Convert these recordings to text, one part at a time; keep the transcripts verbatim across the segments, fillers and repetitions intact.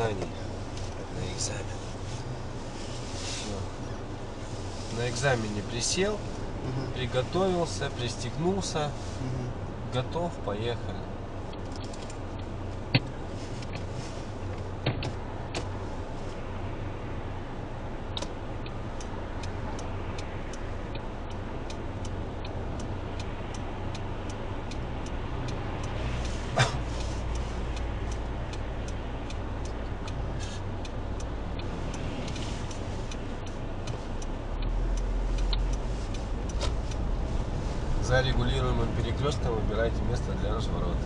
знаний на экзамен. Все. На экзамене присел, угу. приготовился, пристегнулся, угу. готов, поехали. За регулируемым перекрестком выбирайте место для разворота.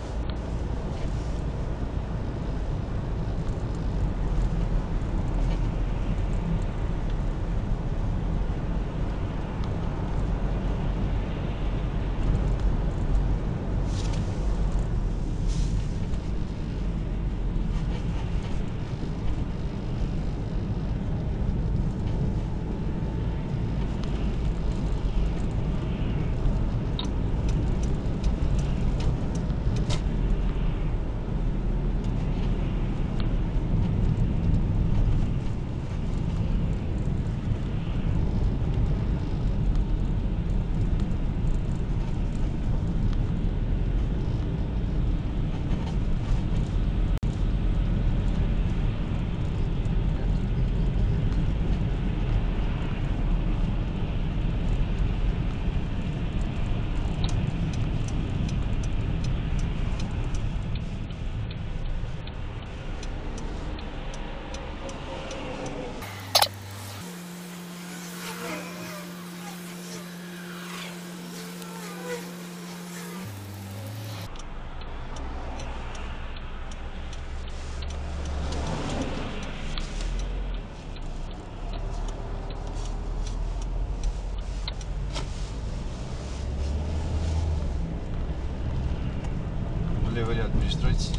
Левый ряд перестройтесь.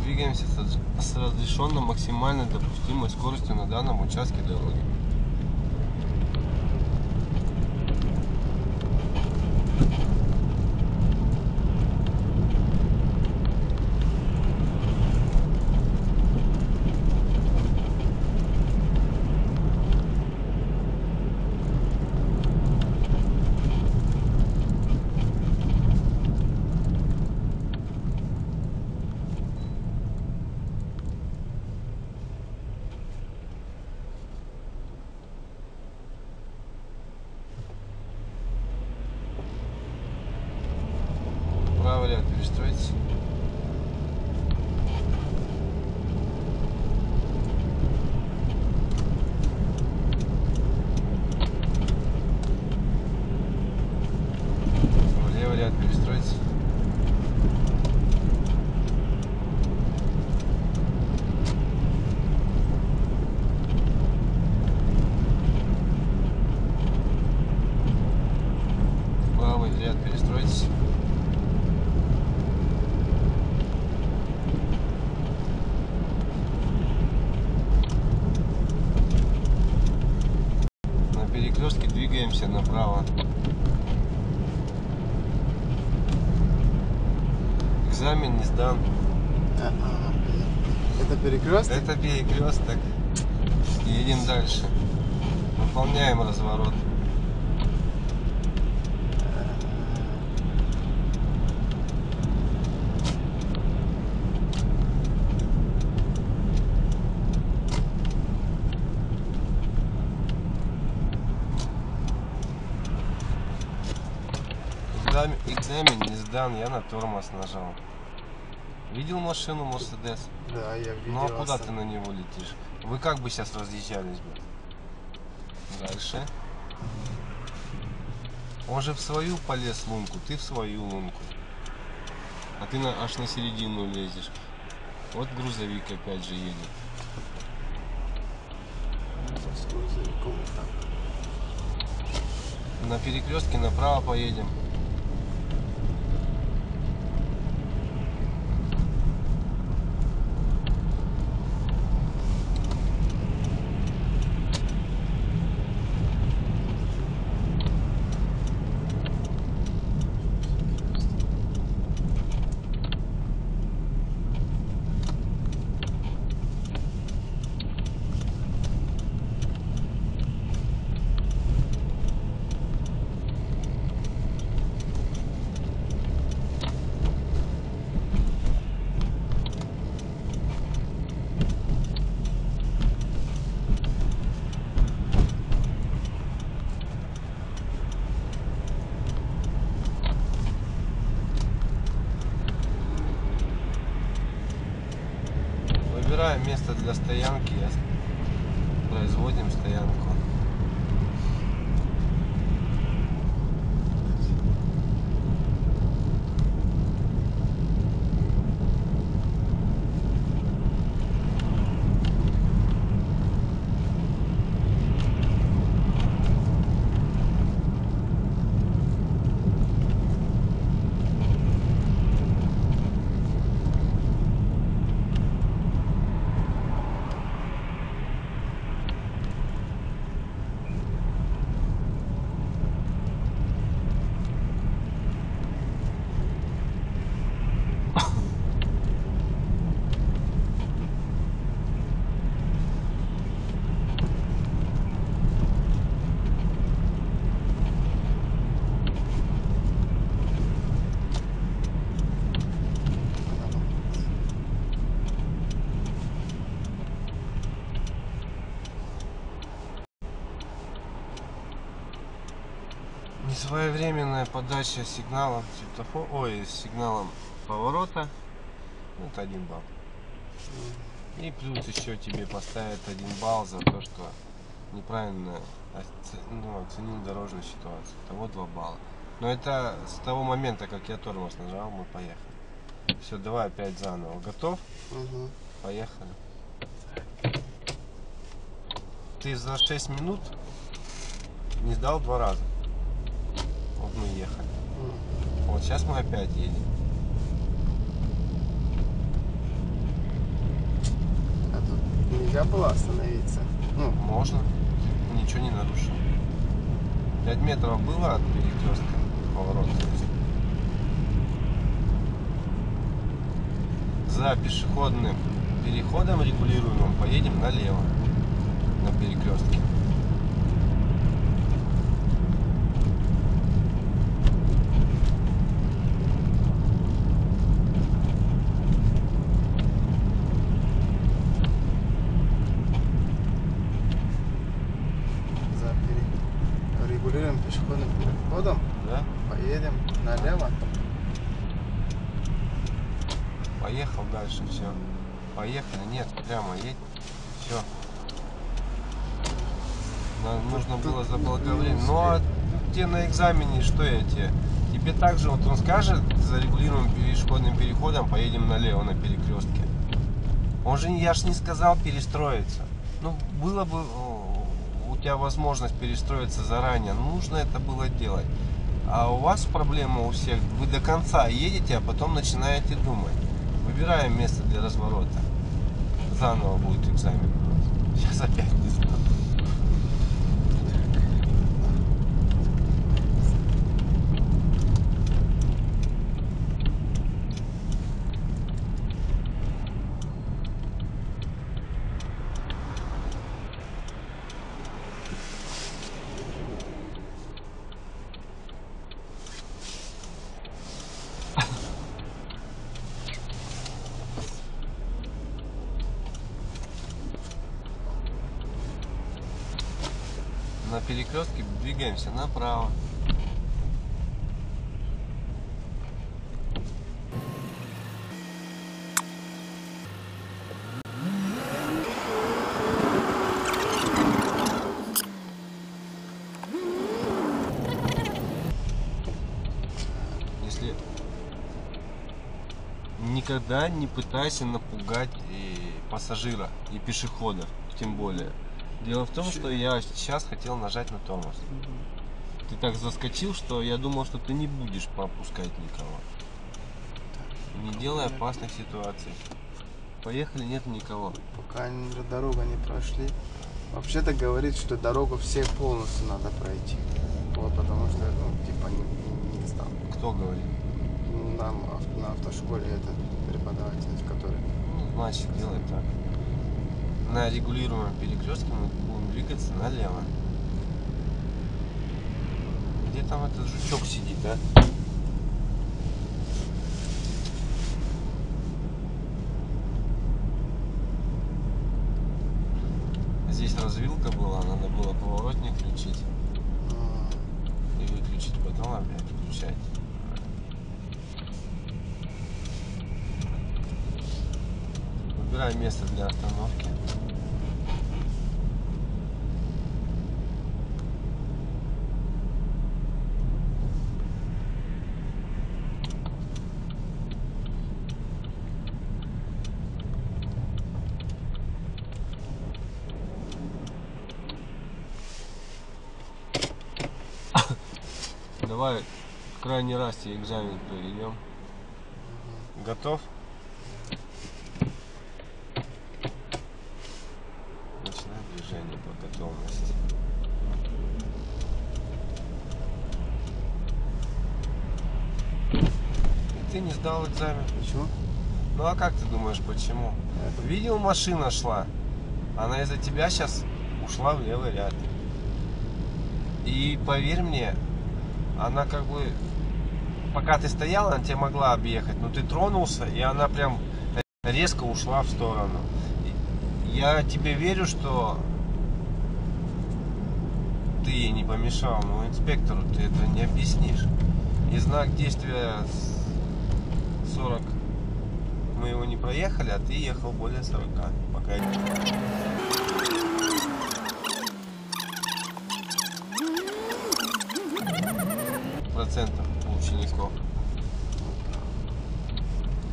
Двигаемся с разрешенной максимально допустимой скоростью на данном участке дороги. Перестроить. Левый ряд перестроить. Правый ряд перестроить. Двигаемся направо. Экзамен не сдан. Это перекресток? Это перекресток. Едем дальше. Выполняем разворот. Экзамен не сдан, я на тормоз нажал. Видел машину Мерседес? Да, я видел. Ну а куда ты на него летишь? Вы как бы сейчас разъезжались бы? Дальше. Он же в свою полез лунку, ты в свою лунку. А ты на, аж на середину лезешь. Вот грузовик опять же едет. На перекрестке направо поедем. Выбираем место для стоянки, производим стоянку. Своевременная подача сигнала светофора, ой, с сигналом поворота, это один балл. И плюс еще тебе поставят один балл за то, что неправильно оценил дорожную ситуацию. Того два балла. Но это с того момента, как я тормоз нажал, мы поехали. Все, давай опять заново. Готов? Угу. Поехали. Ты за шесть минут не сдал два раза. Вот мы ехали. Вот сейчас мы опять едем. А тут нельзя было остановиться? Ну, можно. Ничего не нарушено. пять метров было от перекрестка поворота. За пешеходным переходом регулируемым поедем налево на перекрестке. Пешеходным переходом, да? Поедем налево. Поехал дальше, все. Поехали, нет, прямо едь. Все. Нам нужно было заблаговременно. Ну а где на экзамене, что я тебе? Тебе также вот он скажет, за регулируемым пешеходным переходом поедем налево на перекрестке. Он же, я ж не сказал перестроиться. Ну, было бы у тебя возможность перестроиться заранее, нужно это было делать. А у вас проблема у всех, вы до конца едете, а потом начинаете думать. Выбираем место для разворота. Заново будет экзамен. Сейчас опять не знаю. На перекрестке двигаемся направо. Если никогда не пытайся напугать и пассажира, и пешеходов, тем более. Дело в том, что я сейчас хотел нажать на тормоз. Угу. Ты так заскочил, что я думал, что ты не будешь пропускать никого. Так, не делай нет. опасных ситуаций. Поехали, нет никого. Пока дорога не прошли. Вообще-то говорит, что дорогу все полностью надо пройти. Вот, потому что, ну, типа, не, не стал. Кто говорит? Нам на автошколе это преподаватель, который... Ну, значит, сказал. Делай так. На регулируемом перекрестке мы будем двигаться налево. Где там этот жучок сидит, да? Здесь развилка была, надо было поворотник включить и выключить, потом опять включать. Выбираем место для остановки. Давай в крайний раз и экзамен проведем. Готов? Начинаем движение по готовности. И ты не сдал экзамен. Почему? Ну а как ты думаешь, почему? Видел, машина шла. Она из-за тебя сейчас ушла в левый ряд. И поверь мне, она как бы, пока ты стоял, она тебя могла объехать, но ты тронулся, и она прям резко ушла в сторону. Я тебе верю, что ты ей не помешал, но инспектору ты это не объяснишь. И знак действия сорок мы его не проехали, а ты ехал более сорока. Пока... процентов учеников.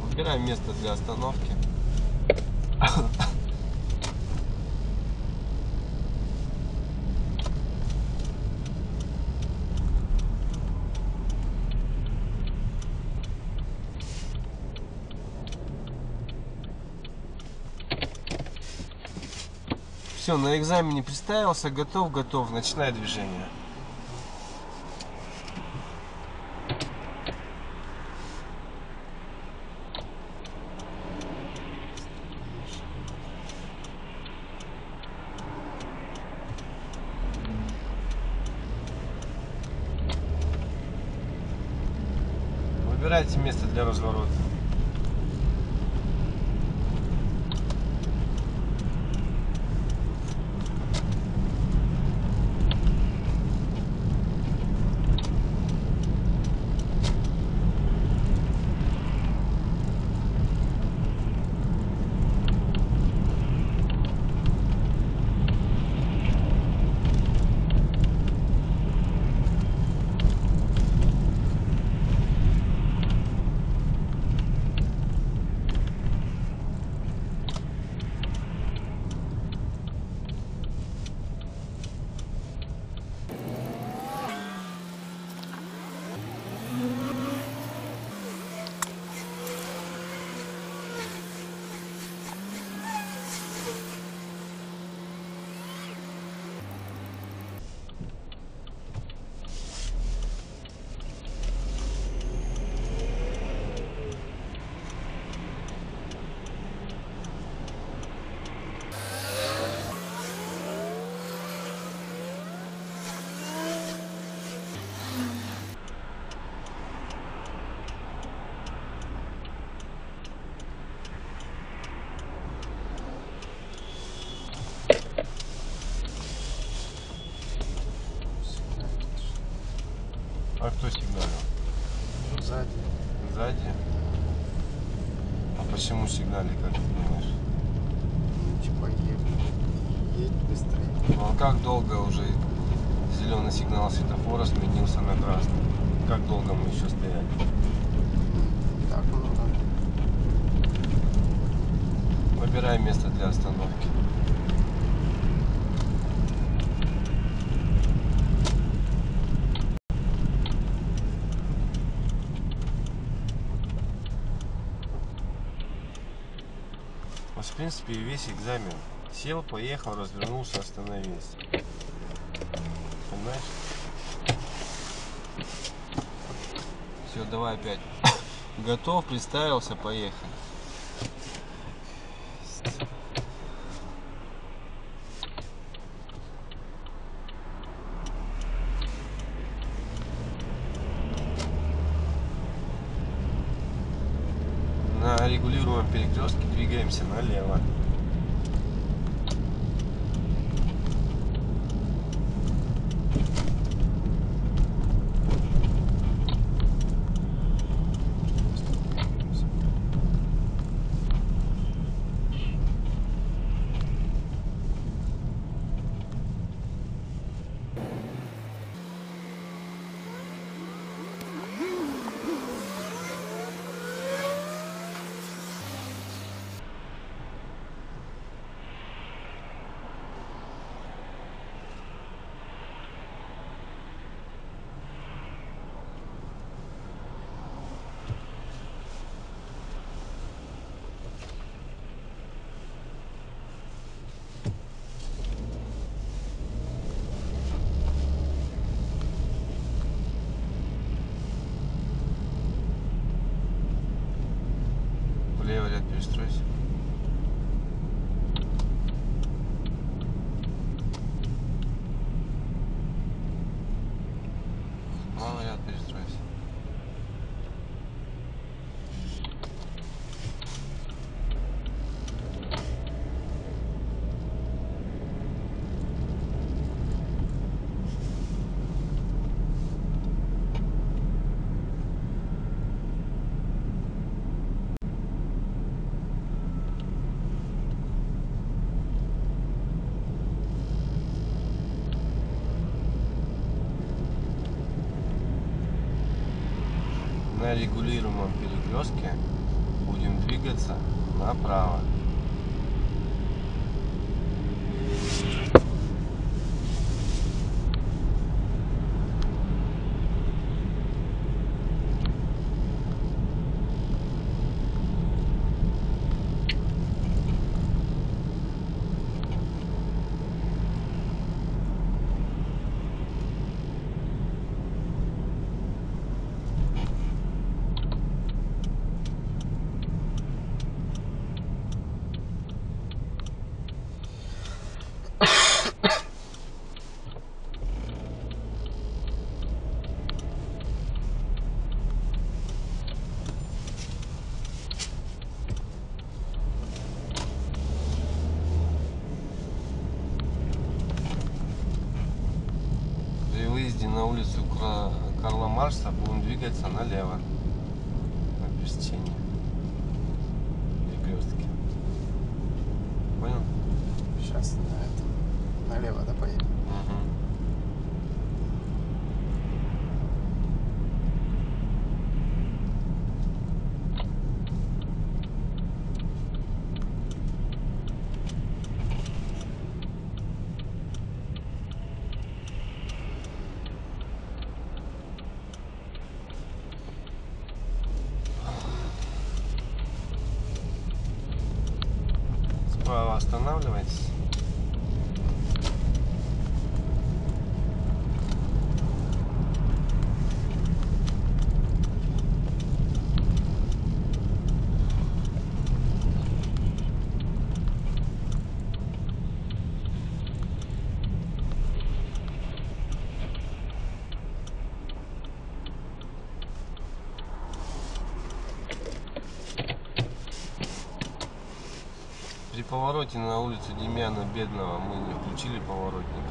Выбираем место для остановки. Все, на экзамене представился, готов, готов, начинай движение. Выбирайте место для разворота. А кто сигналил? Сзади. Сзади? А почему сигнали, как ты думаешь? Ну, типа едь, едь быстрее. Ну а как долго уже зеленый сигнал светофора сменился на красный? Как долго мы еще стояли? Так много. Выбирай место для остановки. В принципе, весь экзамен. Сел, поехал, развернулся, остановился. Понимаешь? Все, давай опять. Готов, представился, поехали. На регулируемом перекрестке двигаемся налево. лево ряд перестройся. Право ряд перестройся. На регулируемом перекрестке будем двигаться направо. На улицу Карла Маркса будем двигаться налево на пересечении перекрестки. Понял? Сейчас на это налево да поедем. Угу. Справа останавливайтесь. При повороте на улицу Демьяна Бедного мы не включили поворотник.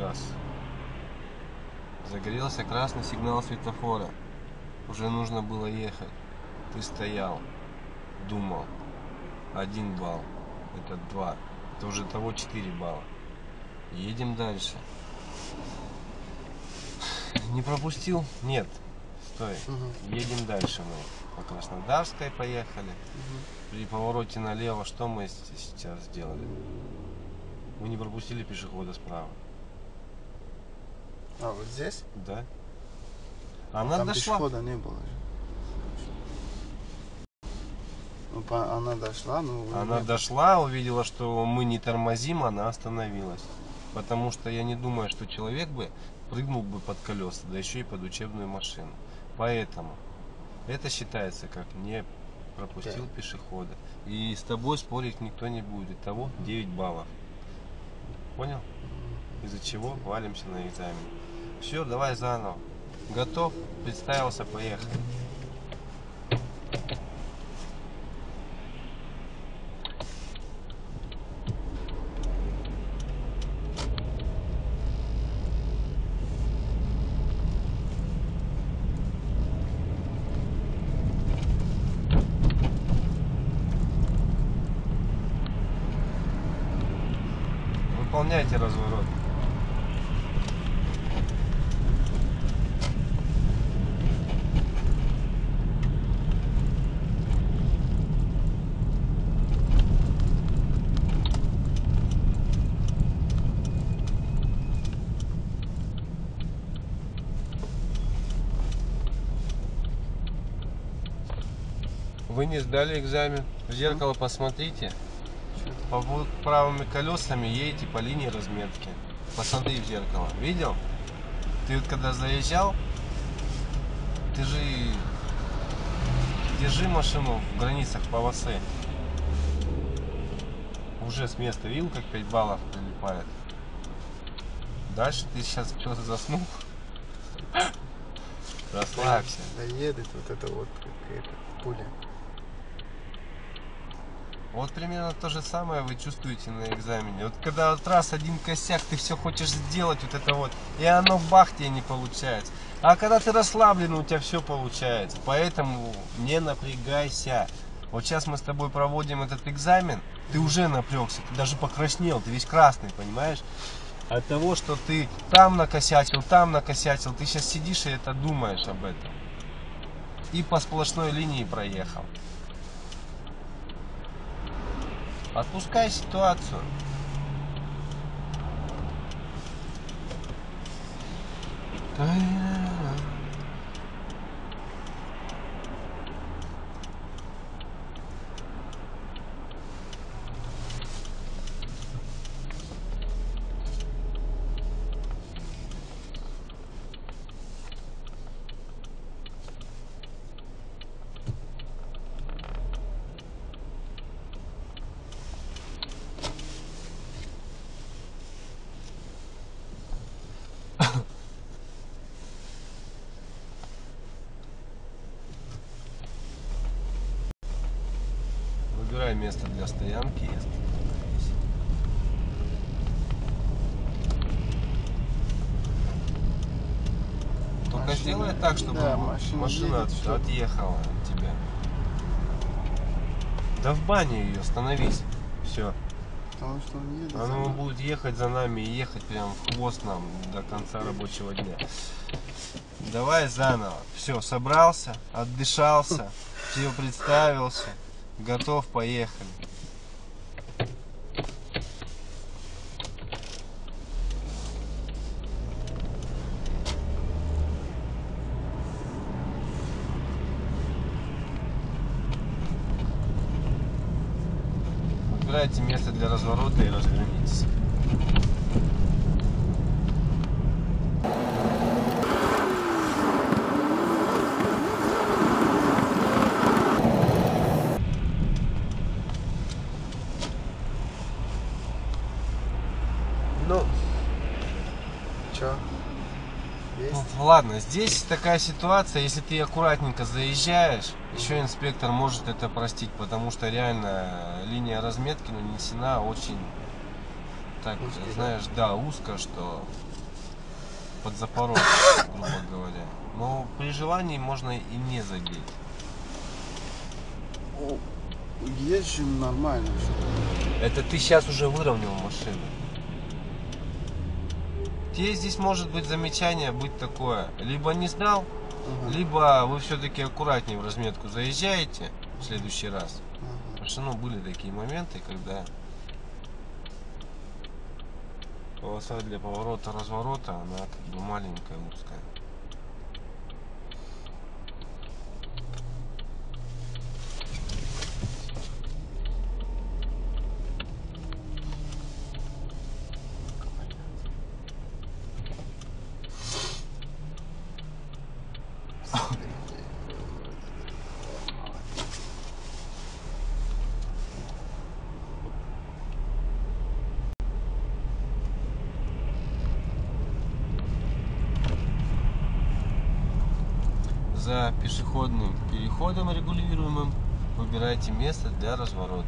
Раз. Загорелся красный сигнал светофора. Уже нужно было ехать. Ты стоял, думал. Один балл. Это два. Это уже того четыре балла. Едем дальше. Не пропустил? Нет. Стой. Угу. Едем дальше мы. По Краснодарской поехали. Угу. При повороте налево что мы сейчас сделали? Мы не пропустили пешехода справа. А вот здесь? Да. Она там дошла. Пешехода не было. Ну, по... Она дошла, но... Она дошла, увидела, что мы не тормозим, она остановилась. Потому что я не думаю, что человек бы прыгнул бы под колеса, да еще и под учебную машину. Поэтому это считается как не... пропустил пять. Пешехода. И с тобой спорить никто не будет. Того девять баллов. Понял? Из-за чего валимся на экзамен. Все, давай заново. Готов? Представился, поехали. Выполняйте разворот. Вы не сдали экзамен. В зеркало посмотрите. Правыми колесами едете по линии разметки. Посмотри в зеркало. Видел? Ты вот когда заезжал, ты же Держи машину в границах полосы. Уже с места видел, как пять баллов прилипает. Дальше ты сейчас что-то заснул. Расслабься. Доедет вот это вот какая-то пуля. Вот примерно то же самое вы чувствуете на экзамене. Вот когда вот раз один косяк, ты все хочешь сделать вот это вот, и оно бах, тебе не получается. А когда ты расслаблен, у тебя все получается. Поэтому не напрягайся. Вот сейчас мы с тобой проводим этот экзамен, ты уже напрягся, ты даже покраснел, ты весь красный, понимаешь? От того, что ты там накосячил, там накосячил, ты сейчас сидишь и это думаешь об этом. И по сплошной линии проехал. Отпускай ситуацию. Выбирай место для стоянки, если есть. Только машина, сделай так, чтобы да, машина, машина от, отъехала от тебя. Да в баню ее, становись. Все. Потому что он едет. Она будет ехать за нами и ехать прям в хвост нам до конца рабочего дня. Давай заново. Все, собрался, отдышался, все представился. Готов, поехали. Выбирайте место для разворота и развернитесь. Ладно, здесь такая ситуация, если ты аккуратненько заезжаешь, еще инспектор может это простить, потому что реально линия разметки нанесена очень, так, узкий, знаешь, да? да, узко, что под запорожье, грубо говоря. Но при желании можно и не задеть. Есть же нормально. Это ты сейчас уже выровнял машину. Тебе здесь может быть замечание, быть такое, либо не сдал, угу. либо вы все-таки аккуратнее в разметку заезжаете в следующий раз. Угу. Потому что ну, были такие моменты, когда полоса для поворота, разворота, она как бы маленькая, узкая. За пешеходным переходом регулируемым выбирайте место для разворота.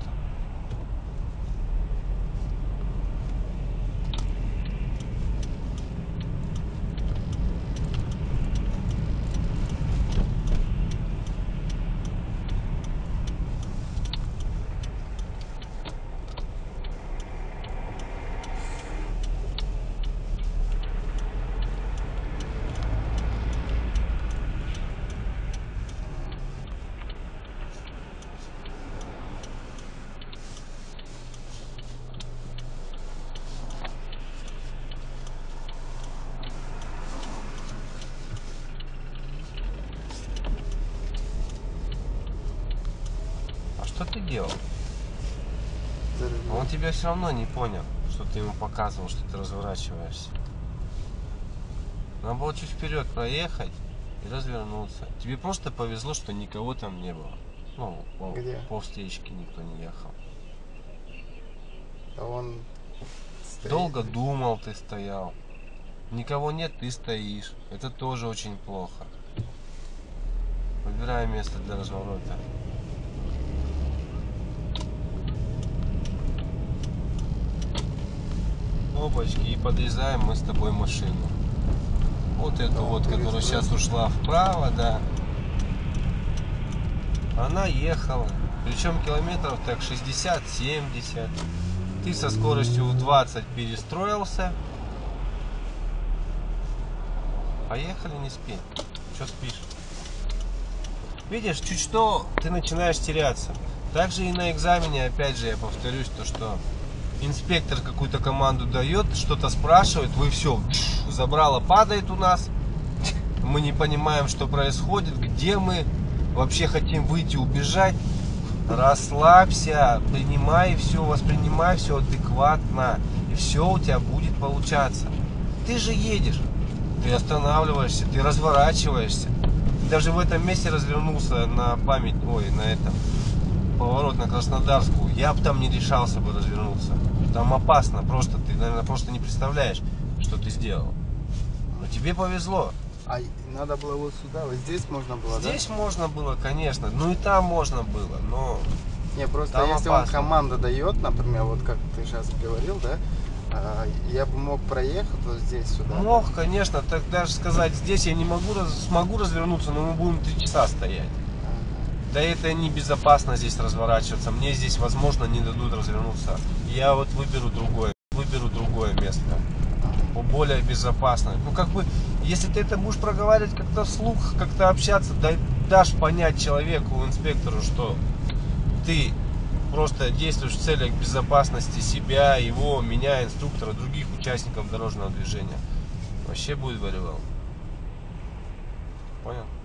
Что ты делал? Он тебя все равно не понял, что ты ему показывал, что ты разворачиваешься. Надо было чуть вперед проехать, и развернуться. Тебе просто повезло, что никого там не было. Ну, по, по встречке никто не ехал. Да он стоит. Долго думал, ты стоял. Никого нет, ты стоишь. Это тоже очень плохо. Выбираю место для разворота. Опачки, и подрезаем мы с тобой машину. Вот эту да, вот, которая сейчас ушла вправо, да. Она ехала. Причем километров так шестьдесят-семьдесят. Ты со скоростью в двадцать перестроился. Поехали, не спи. Че спишь? Видишь, чуть что, ты начинаешь теряться. Также и на экзамене, опять же, я повторюсь, то что инспектор какую-то команду дает, что-то спрашивает, вы все, забрало падает у нас. Мы не понимаем, что происходит, где мы. Вообще хотим выйти, убежать. Расслабься, принимай все, воспринимай все адекватно. И все у тебя будет получаться. Ты же едешь, ты останавливаешься, ты разворачиваешься. Ты даже в этом месте развернулся на память, ой, на этом поворот на Краснодарскую. Я бы там не решался бы развернуться. Там опасно, просто ты, наверное, просто не представляешь, что ты сделал. Но тебе повезло. А надо было вот сюда, вот здесь можно было, здесь да? Здесь можно было, конечно, ну и там можно было, но... Не, просто там если опасно. Он команда дает, например, вот как ты сейчас говорил, да, я бы мог проехать вот здесь сюда. Мог, да? Конечно, так даже сказать, здесь я не могу, смогу развернуться, но мы будем три часа стоять. Ага. Да это небезопасно здесь разворачиваться, мне здесь, возможно, не дадут развернуться. Я вот выберу другое, выберу другое место. Более безопасно. Ну как бы, если ты это будешь проговаривать как-то вслух, как-то общаться, дай, дашь понять человеку, инспектору, что ты просто действуешь в целях безопасности себя, его, меня, инструктора, других участников дорожного движения. Вообще будет варивал. Понял?